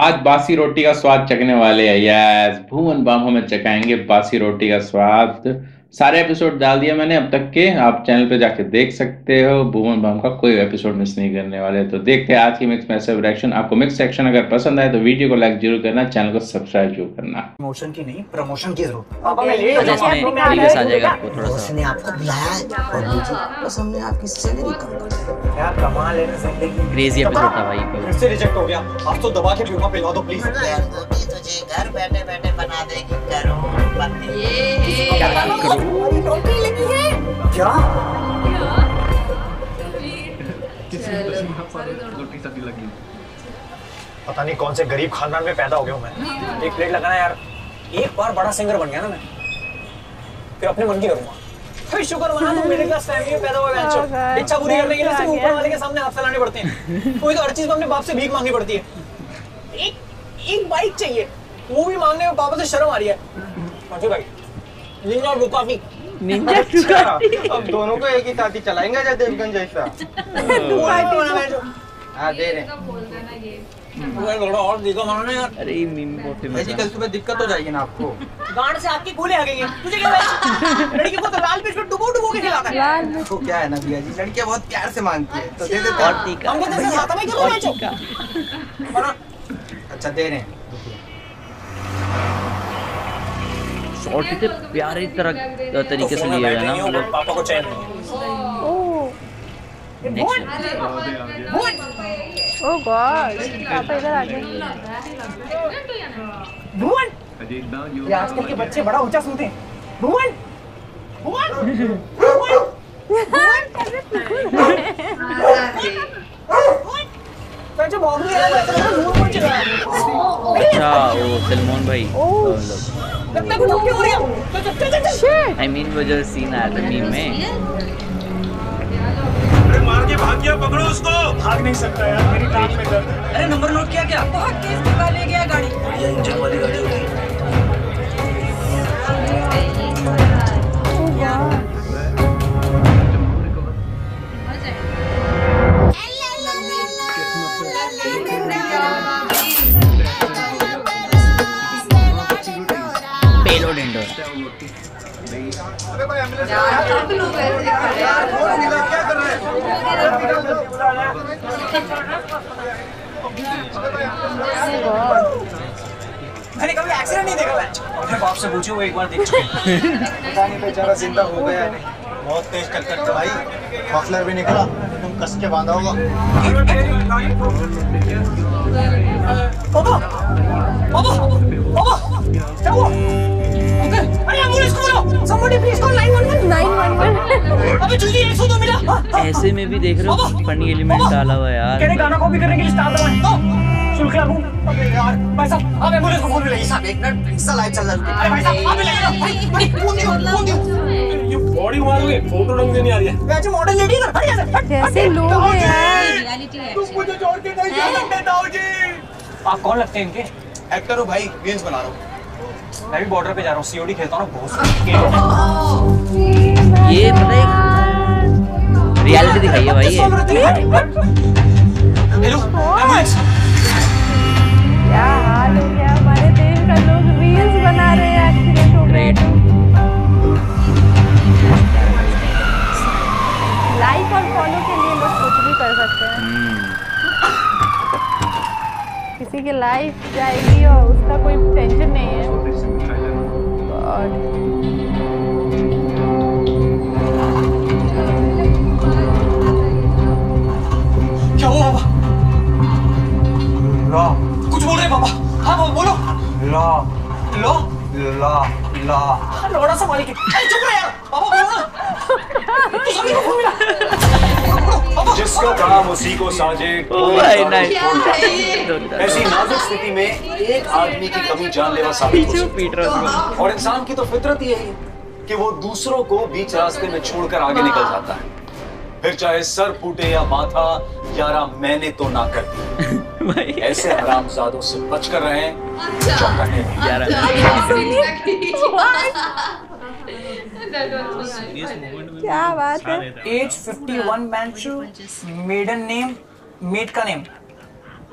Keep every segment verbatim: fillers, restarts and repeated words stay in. आज बासी रोटी का स्वाद चखने वाले हैं। यस, भुवन बामों में चखाएंगे बासी रोटी का स्वाद। सारे एपिसोड डाल दिया मैंने अब तक के, आप चैनल पे जाके देख सकते हो। भुवन बाम का कोई एपिसोड मिस नहीं करने वाले। तो देखते हैं आज की मिक्स मैसेज रिएक्शन। आपको मिक्स सेक्शन अगर पसंद आए तो वीडियो को लाइक जरूर करना, चैनल को सब्सक्राइब जरूर करना। प्रमोशन की नहीं, प्रमोशन की जरूरत। रोटी लगी है क्या? रोटी सभी लगी, पता नहीं कौन से गरीब खानदान में पैदा हो गया हूं मैं। एक प्लेट लगाना यार, एक बार बड़ा सिंगर बन गया ना मैं, फिर अपने मन की करूंगा। शुक्र मना तुम मेरे क्लास फैमिली में पैदा हुए बच्चों, इच्छा पूरी करने के लिए सब ऊपर वाले के सामने हाथ फैलाने पड़ते हैं। कोई तो हर चीज में अपने बाप से भीख मांगनी पड़ती है। एक एक बाइक चाहिए, वो भी मांगने में पापा से शर्म आ रही है। मांगो भाई, निंजा रुकाफी, निंजा रुकाफी। अब दोनों को एक ही साथ ही चलाएंगे जैसे देवगन जैसा। हाँ दे रहे। अरे थोड़ा और देखो मानो यार। अरे मीम बोलते हैं। ऐसी कल सुबह दिक्कत हो जाएगी ना आपको। गांड से आपके गोले आ गएंगे। तुझे क्या भाई? लड़की को तो लाल मिर्च में डुबो डुबो के खिलाता है। तो क्या है ना भैया जी, लड़कियाँ बहुत प्यार से मांगती हैं। तो दे देते हैं। हमको तो ऐसे खाता नहीं करो। अच्छा दे रहे हैं। और कितने प्यारे तरह तरीके से लिया है ना। पापा को चैन नहीं है। ओह गॉड, पापा इधर आ गए। भुवन, ये आजकल के बच्चे बड़ा ऊंचा सुनते हैं। भुवन भुवन भुवन जो बॉम्ब ले आया था वो मुंह चला। अच्छा वो सलमान भाई, लगता है कुछ हो गया। चल चल चल शिट, आई मीन वो जो सीन आया था मीम में। अरे मार के भाग गया, पकड़ो उसको। भाग नहीं सकता यार, मेरी टांग में दर्द है। अरे नंबर नोट किया क्या? बहुत तेज धक्का ले गया गाड़ी। ये इंजन वाली गाड़ी होगी। ओ यार मैंने कभी एक्सीडेंट नहीं देखा। अपने बाप से पूछो, वो एक बार देख चुके पता नहीं बेचारा जिंदा हो गया नहीं। बहुत तेज टक्कर थी भाई, मफलर भी निकला, तुम कस के बांधा होगा। पापा पापा पापा क्या हुआ? अरे एम्बुलेंस को बुलाओ, somebody please call nine one one nine one one। अबे जल्दी एक सौ दो मिला। ऐसे में भी देख रहे हो फनी एलिमेंट डाला हुआ यार। कहने गाना कॉपी करने के लिए स्टार दबाएं। सुन के आऊं। अबे यार भाई साहब, अब एम्बुलेंस को फोन मिला। साहब एक मिनट, इंस्टा लाइव चल रहा है। अरे भाई साहब अबे लगेगा भाई, फोन दियो फोन दियो। ये बॉडी मारोगे, फोटो रंग नहीं आ रही है। वैसे मॉडल लेडी कर भाई, ऐसे जैसे लोग हैं यार। रियलिटी है, तुम मुझे छोड़ के नहीं जा सकते। दाऊ जी आप कौन लगते हैं इनके? एक्टर हो भाई, रील्स बना रहा हूं मैं भी, बॉर्डर पे जा रहा हूँ, सीओडी खेलता हूँ बहुत। ये पता रियलिटी दिखाई है भाई। हेलो क्या हाल हो गया हमारे देश का, लोग रील्स बना रहे हैं एक्सीडेंट हो गए। लाइक और फॉलो के लिए लोग कुछ भी कर सकते हैं। किसी की लाइफ जाएगी और उसका कोई टेंशन नहीं है। क्या हुआ ला? कुछ बोल रहे पापा? हाँ पापा बोलो। ला लो ला ला लोड़ा सा मालिक। चुप रहे यार, पापा बोलो ना। तू सभी को फोन मिला। जिसका काम उसी को साझे। ऐसी नाजुक स्थिति में एक आदमी की कमी जानलेवा साबित हो सकती है। और इंसान की तो फितरत ये है कि वो दूसरों को बीच रास्ते में छोड़कर आगे निकल जाता है, फिर चाहे सर फूटे या माथा। यारा मैंने तो ना कर दिया। ऐसे हरामजादों से बच कर रहे हैं। क्या बात है। Age fifty one, man show, maiden name, maid का नेम।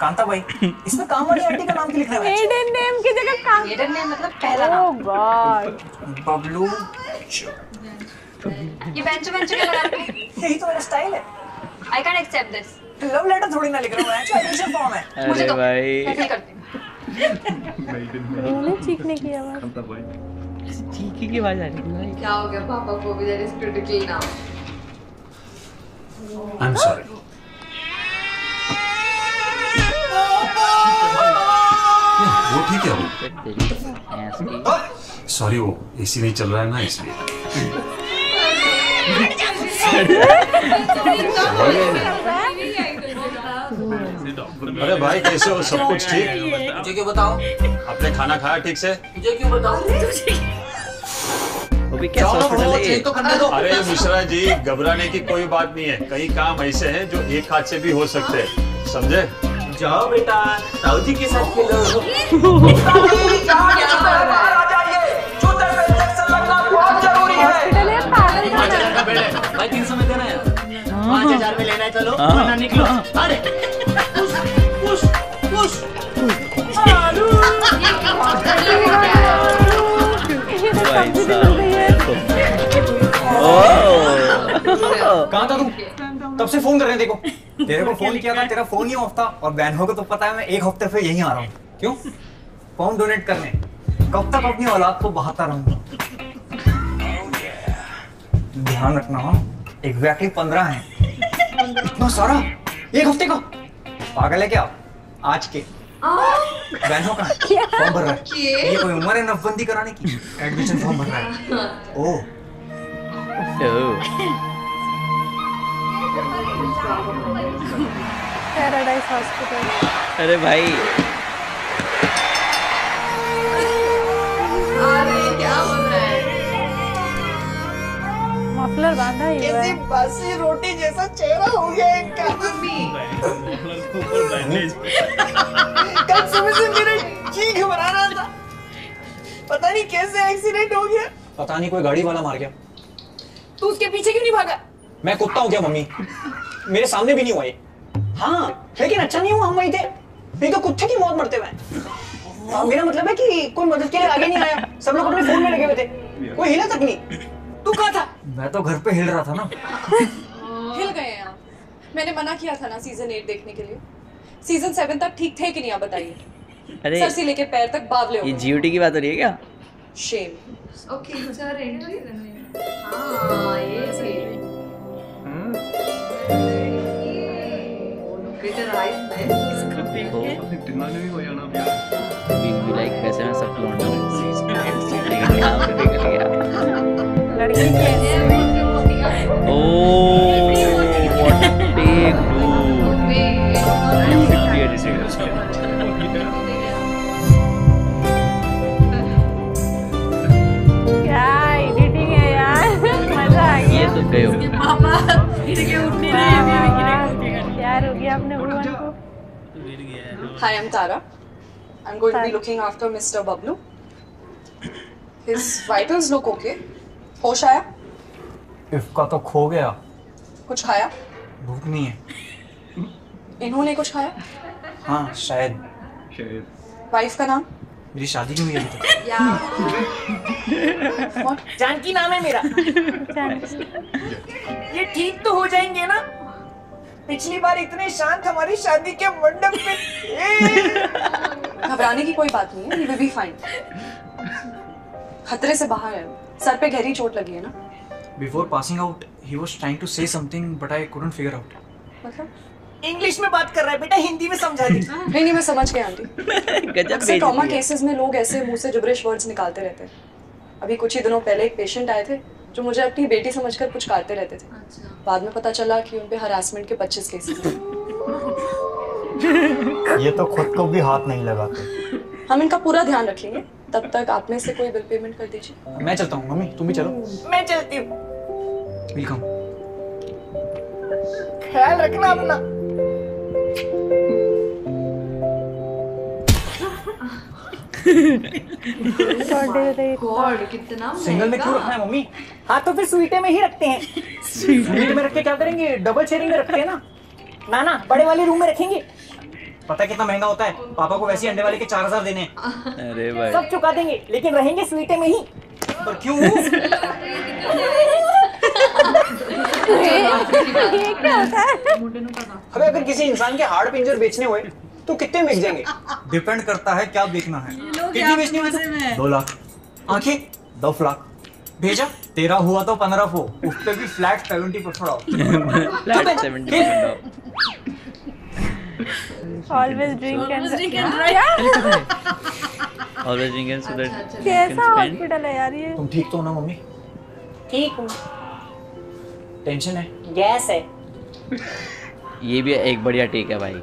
कांता भाई इसमें कामवाली आंटी का नाम क्यों लिखा है? एडन नेम की जगह काम, एडन नेम मतलब पहला नाम। ओह गॉड। बबलू ये बेंच बेंच के लगा के यही तो मेरा स्टाइल है। I can accept this. Love letter थोड़ी ना लिख रहा हूं, एक्चुअली एडमिशन फॉर्म है। मुझे तो ऐसे करते हैं। बोले चीखने की आवाज। कांता भाई चीखने की आवाज आ रही है। क्या हो गया पापा को भी जरा क्रिटिकल ना। I am sorry. वो ठीक है, सॉरी वो एसी नहीं चल रहा है ना इसलिए। अरे भाई कैसे हो, सब कुछ ठीक? मुझे क्यों बताओ? आपने खाना खाया ठीक से? मुझे क्यों बताओ? अरे मिश्रा जी घबराने की कोई बात नहीं है, कई काम ऐसे हैं जो एक हाथ से भी हो सकते हैं, समझे? जाओ बेटा ताऊ जी के साथ खेलो। भाई तीन सौ में देना है, पाँच हजार में लेना है, चलो वरना निकलो। अरे कहाँ था तुम? तब से फोन कर रहे, देखो तेरे को फोन किया था, तेरा फोन ही ऑफ था। और बहन होगा तो पता है मैं एक हफ्ते फिर यहीं आ रहा हूँ। क्यों? फॉर्म डोनेट करने। कब तक अपनी औलाद को बहाता रहूंगा? ध्यान रखना हो, एग्जैक्टली पंद्रह है। इतना सारा एक हफ्ते का? पागल है क्या? आज के बहन होगा फॉर्म भर रहा है, ये कोई उम्र है नफबंदी कराने की? एडमिशन फॉर्म भर रहा है। Oh paradise hospital. अरे भाई अरे क्या हो रहा है? मफलर बांधा है, कैसे बासी रोटी जैसा चेहरा हो गया है इनका। कल सुबह से मेरा जी घबरा रहा था, पता नहीं कैसे एक्सीडेंट हो गया। पता नहीं कोई गाड़ी वाला मार गया। तू उसके पीछे क्यों नहीं भागा? मैं कुत्ता हूँ क्या मम्मी? मेरे सामने भी नहीं हुआ ये। हाँ लेकिन अच्छा नहीं हुआ, हम वही थे, नहीं तो कुत्ते की मौत मरते हुए। मेरा मतलब है कि कोई मदद के लिए आगे नहीं आया, सब लोग अपने फोन में लगे हुए थे, कोई हिला तक नहीं। तू कहाँ था? मैं तो घर पे हिल रहा था ना। हिल गए आप। मैंने मना किया था ना सीजन एट देखने के लिए। सीजन सेवन तक ठीक थे कि नहीं आप बताइए? अरे सर से लेके पैर तक बावले हो। ये जीओटी की बात हो रही है क्या? शेम। ओके सर एंट्री करने। हां ये सही। Hi, I'm Tara. I'm going Tara. to be looking after Mister Bablu. His vitals look okay. होश आया? इसका तो खो गया। कुछ खाया? भूख नहीं है। इन्होंने कुछ खाया? हाँ शायद। शायद। वाइफ का नाम? मेरी शादी नहीं हुई अभी तक। यार। जानकी नाम है मेरा। ये ठीक तो हो जाएंगे ना? पिछली बार इतने शांत हमारी शादी के मंडप में। घबराने की कोई बात नहीं है, you will be fine. खतरे से बाहर है। सर पे गहरी चोट लगी है ना? Before passing out, he was trying to say something but I couldn't figure out. मतलब इंग्लिश में बात कर रहा है बेटा, हिंदी में समझा दी। नहीं नहीं मैं समझ गया आंटी। अक्सर ट्रॉमा केसेस में लोग ऐसे मुंह से जुबरिश वर्ड्स निकालते रहते हैं। अभी कुछ ही दिनों पहले एक पेशेंट आए थे जो मुझे अपनी बेटी समझकर पुचकारते रहते थे। अच्छा। बाद में पता चला कि उनपे हरासमेंट के पच्चीस केसेस हैं। ये तो खुद को भी हाथ नहीं लगाते। हम इनका पूरा ध्यान रखेंगे, तब तक आप में से कोई बिल पेमेंट कर दीजिए। मैं चलता हूँ मम्मी, तुम भी चलो। मैं चलती हूँ। वेलकम। ख्याल रखना अपना। गॉड कितना सिंगल में क्यों रखना है मम्मी? हाँ तो फिर स्वीटे में ही रखते हैं। स्वीटे में रख के क्या करेंगे? डबल शेयरिंग में रखते हैं ना। ना ना बड़े वाले रूम में रखेंगे। पता कितना महंगा होता है? पापा को वैसे अंडे वाले के चार हजार देने। अरे भाई सब चुका देंगे लेकिन रहेंगे स्वीटे में ही। पर क्यों? अबे अगर किसी इंसान के हार्ड पिंजर बेचने हुए तो कितने बेच जाएंगे? डिपेंड करता है क्या बेचना है। कितनी बेचनी है? दो लाख आंखें दस लाख। भेजा तेरा हुआ तो पंद्रह हो, उस पे भी flat seventy percent. Always drink and drive. Always drink and so that. कैसा हॉस्पिटल है यार ये? तुम ठीक तो हो ना मम्मी? ठीक हूँ। टेंशन है? गैस है। ये भी एक बढ़िया टेक है भाई।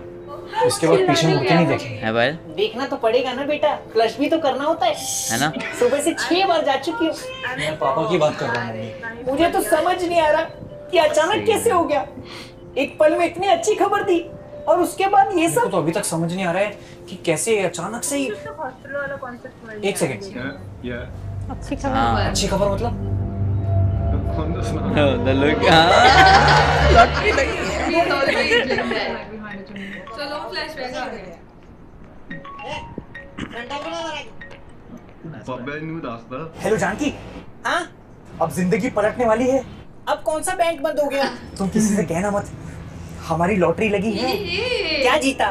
इसके बाद पीछे मुड़के नहीं देखेंगे। है भाई? देखना तो पड़ेगा ना बेटा, क्लच भी तो करना होता है, है ना? सुबह से छह बार जा चुकी हूँ। मैं पापा की बात कर रहा हूँ। मुझे तो समझ नहीं आ रहा कि अचानक कैसे हो गया। एक पल में इतनी अच्छी खबर थी और उसके बाद ये सब। तो अभी तक समझ नहीं आ रहा है कि कैसे अचानक से ही। एक सेकेंड, अच्छी खबर। अच्छी खबर मतलब चलो फ्लैशबैक आ गया। हेलो जानकी, हाँ अब जिंदगी पलटने वाली है। अब कौन सा बैंक बंद हो गया? तुम किसी से कहना मत, हमारी लॉटरी लगी है। क्या जीता?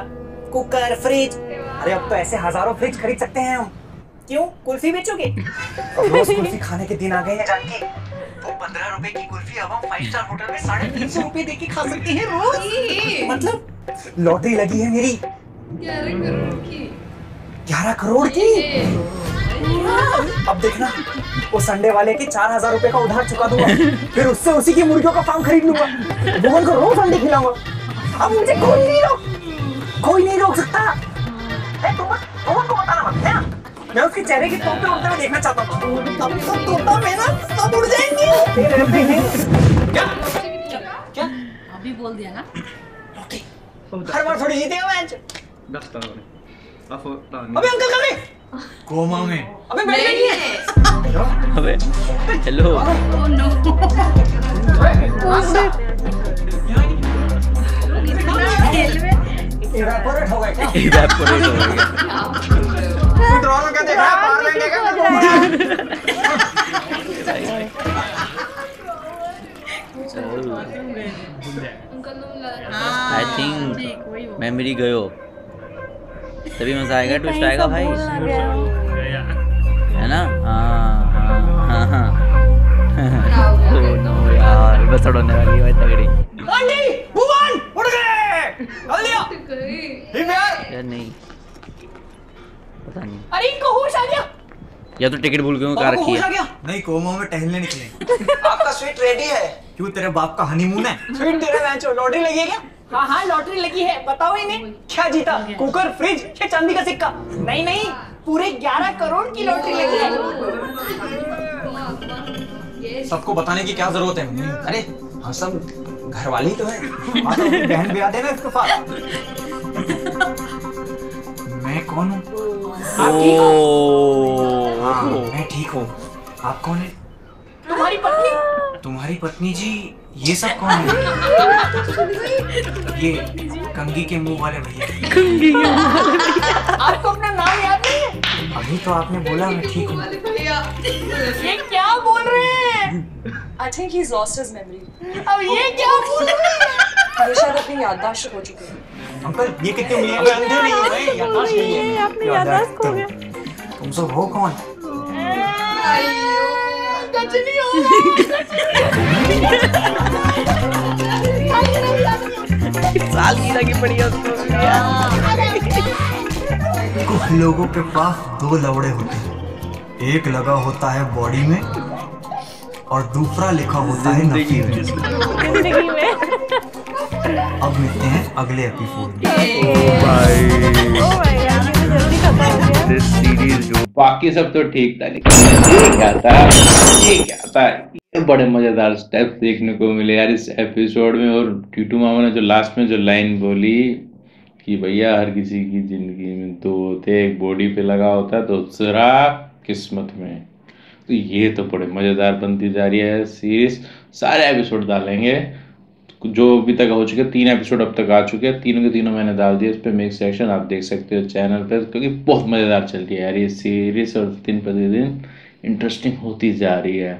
Cooker, fridge. अरे अब तो ऐसे हजारों फ्रिज खरीद सकते हैं हम। क्यों कुल्फी बेचोगे? रोज कुल्फी खाने के दिन आ गए हैं जानकी। वो पंद्रह रुपए की कुल्फी अब हम फाइव स्टार होटल में साढ़े तीन सौ रुपए दे के खा सकते हैं रोज। मतलब लॉटरी लगी है मेरी ग्यारह करोड़ की। ग्यारह करोड़ की? अब देखना उस अंडे वाले के चार हजार रुपए का उधार चुका दूंगा, फिर उससे उसी की मुर्गियों का फार्म खरीद लूंगा, भगवान को रोज अंडे खिलाऊंगा। अब मुझे कोई नहीं रोक कोई नहीं रोक सकता। तुम बस भगवान को बताना मत है। मैं उसके चेहरे की तोते उड़ते हुए देखना चाहता हूँ। तब तो तोता मेरा सब उड़ जाएंगे। क्या? क्या? अभी बोल दिया ना? ओके। हर बार थोड़ी जीतेगा मैच। दस ताने। अबे अंकल कहाँ हैं? कोमा में। अबे बैठ गए। अबे हेलो। Oh no. इवापोरेट हो गया क्या? इवापोरेट हो गया। ड्रोन का देखा पार लेने का आई थिंक मेमोरी गई हो तभी मजा आएगा। ट्विस्ट आएगा भाई, है ना? हाँ हाँ यार बस उड़ने वाली है तगड़ी। उड़ गए यार। नहीं पता नहीं। अरे इनको होश आ गया या तो टिकट भूल गए कार की। नहीं कोमा में टहलने निकले। आपका स्वीट रेडी है? क्यों तेरे बाप का हनीमून है? स्वीट तेरे बेंचो लॉटरी लगी है क्या? हाँ हाँ लॉटरी लगी है। बताओ इन्हें क्या जीता? कुकर, फ्रिज या चांदी का सिक्का? नहीं नहीं पूरे ग्यारह करोड़ की लॉटरी लगी है। सबको बताने की क्या जरूरत है? अरे हम सब घरवाली तो है। बहन ब्याह देना इसको फाड़। मैं कौन हूँ? आप ठीक हो? हाँ मैं ठीक हूँ। आप कौन है? तुम्हारी पत्नी। तुम्हारी पत्नी जी? ये सब कौन है? ये कंगी के मुंह वाले भैया। कंगी के मुंह वाले भैया। आपको अपना नाम याद नहीं है? अभी तो आपने बोला मैं ठीक हूँ। ये क्या बोल रहे हैं? I think he's lost his memory। अब ये क्या बोल रहे हैं? ये शायद अपनी याददाश्त खो चुके हैं। अंकल ये कितने मिले? अंधे नहीं हो भाई, याददाश्त नहीं है। आपने याददाश्त खो गया। तुम सब हो कौन? अयो कुछ नहीं हो। साल की लगी पड़ी है उसको। कुछ लोगों के पास दो लवड़े होते हैं, एक लगा होता है बॉडी में और दूसरा लिखा होता है नफी में। अब मिलते हैं अगले एपिसोड में। बाकी सब तो ठीक था लेकिन ये क्या था ये क्या था ये बड़े मजेदार स्टेप देखने को मिले यार इस एपिसोड में। और टीटू मामा ने जो लास्ट में जो लाइन बोली कि भैया हर किसी की जिंदगी में दो होते, एक बॉडी पे लगा होता है दूसरा किस्मत में, तो ये तो बड़े मजेदार बनती जा रही है सीरीज। सारे एपिसोड डालेंगे जो अभी तक हो चुके तीन एपिसोड अब तक आ चुके हैं, तीनों के तीनों मैंने डाल दिए उस पर मिक्स सेक्शन, आप देख सकते हो चैनल पर, क्योंकि बहुत मज़ेदार चल रही है यार ये सीरीज और दिन प्रतिदिन इंटरेस्टिंग होती जा रही है।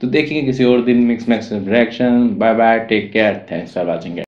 तो देखेंगे किसी और दिन mix max reaction. Bye bye, take care, thanks for watching.